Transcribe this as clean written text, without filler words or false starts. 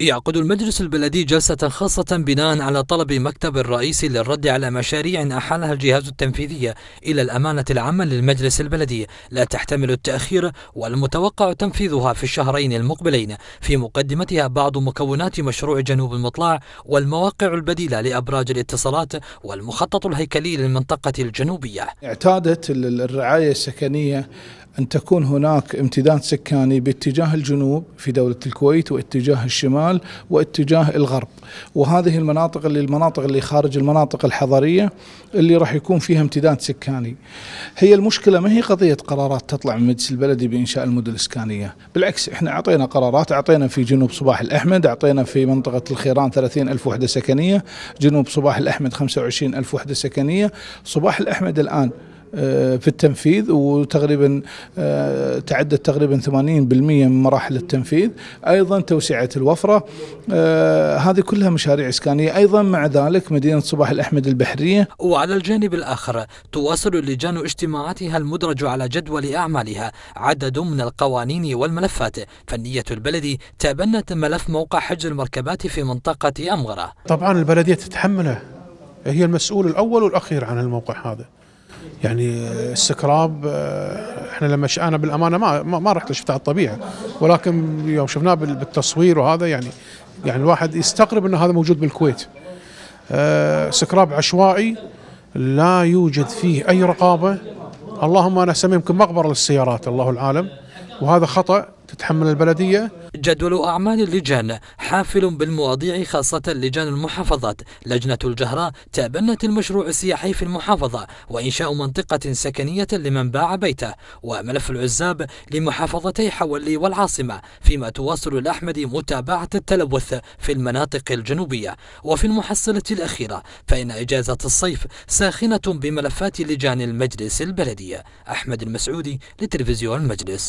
يعقد المجلس البلدي جلسة خاصة بناء على طلب مكتب الرئيس للرد على مشاريع أحالها الجهاز التنفيذي إلى الأمانة العامة للمجلس البلدي لا تحتمل التأخير والمتوقع تنفيذها في الشهرين المقبلين. في مقدمتها بعض مكونات مشروع جنوب المطلع والمواقع البديلة لأبراج الاتصالات والمخطط الهيكلي للمنطقة الجنوبية. اعتادت الرعاية السكنية أن تكون هناك امتداد سكاني باتجاه الجنوب في دولة الكويت واتجاه الشمال واتجاه الغرب، وهذه المناطق اللي خارج المناطق الحضرية اللي راح يكون فيها امتداد سكاني. هي المشكلة ما هي قضية قرارات تطلع من المجلس البلدي بإنشاء المدن الإسكانية، بالعكس احنا أعطينا قرارات، أعطينا في جنوب صباح الأحمد، أعطينا في منطقة الخيران 30,000 وحدة سكنية، جنوب صباح الأحمد 25,000 وحدة سكنية. صباح الأحمد الآن في التنفيذ وتقريبا تعدت تقريبا 80% من مراحل التنفيذ، ايضا توسعة الوفرة، هذه كلها مشاريع اسكانية، ايضا مع ذلك مدينة صباح الأحمد البحرية. وعلى الجانب الاخر تواصل اللجان اجتماعاتها المدرج على جدول اعمالها عدد من القوانين والملفات. فنية البلدي تبنت ملف موقع حجز المركبات في منطقة أمغرة. طبعا البلدية تتحمله، هي المسؤول الاول والاخير عن الموقع هذا. يعني السكراب احنا لما شفنا بالامانه ما رحت شفتها على الطبيعه، ولكن يوم شفناه بالتصوير وهذا يعني الواحد يستغرب ان هذا موجود بالكويت. سكراب عشوائي لا يوجد فيه اي رقابه، اللهم انا اسميه يمكن مقبره للسيارات، الله العالم، وهذا خطأ تتحمل البلدية. جدول أعمال اللجان حافل بالمواضيع خاصة لجان المحافظات. لجنة الجهراء تبنت المشروع السياحي في المحافظة وإنشاء منطقة سكنية لمن باع بيته، وملف العزاب لمحافظتي حولي والعاصمة، فيما تواصل الأحمد متابعة التلوث في المناطق الجنوبية. وفي المحصلة الأخيرة فإن إجازة الصيف ساخنة بملفات لجان المجلس البلدي. أحمد المسعودي لتلفزيون المجلس.